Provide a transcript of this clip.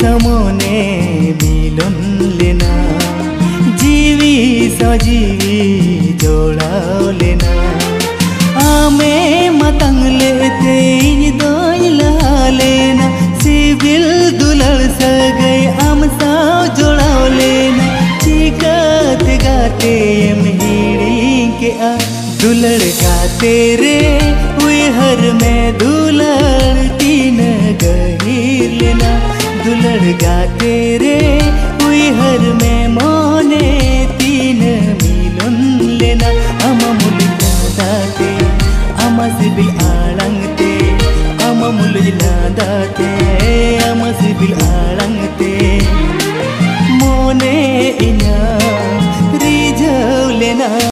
समोने मिलन लेना जीवी सजीवी जोड़ा लेना आमे मतंग लेते दोला लेना सिविल दुलड़ स गए आम सा जोड़ा लेना चिकत गाते मेरी के आ दुलड़ गाते रे हुए हर में दुलड़ती न गही लेना दुलड़ गाते रे हुए हर में मोने तीन मिलन लेना अमा मुल दाते अमा से बिल आड़ंगते अमा मुल दाते अमा से बिल